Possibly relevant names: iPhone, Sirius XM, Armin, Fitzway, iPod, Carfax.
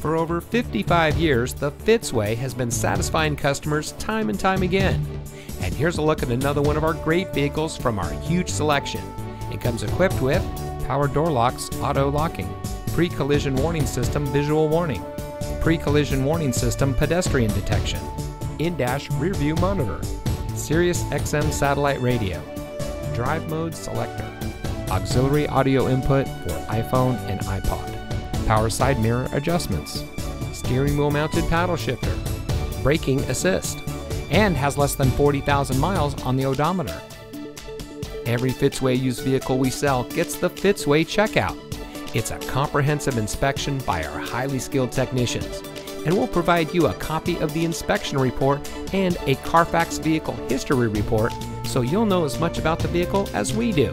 For over 55 years, the Fitzway has been satisfying customers time and time again. And here's a look at another one of our great vehicles from our huge selection. It comes equipped with power door locks, auto locking, pre-collision warning system visual warning, pre-collision warning system pedestrian detection, in-dash rear view monitor, Sirius XM satellite radio, drive mode selector, auxiliary audio input for iPhone and iPod, power side mirror adjustments, steering wheel mounted paddle shifter, braking assist, and has less than 40,000 miles on the odometer. Every Fitzway used vehicle we sell gets the Fitzway checkout. It's a comprehensive inspection by our highly skilled technicians, and we'll provide you a copy of the inspection report and a Carfax vehicle history report, so you'll know as much about the vehicle as we do.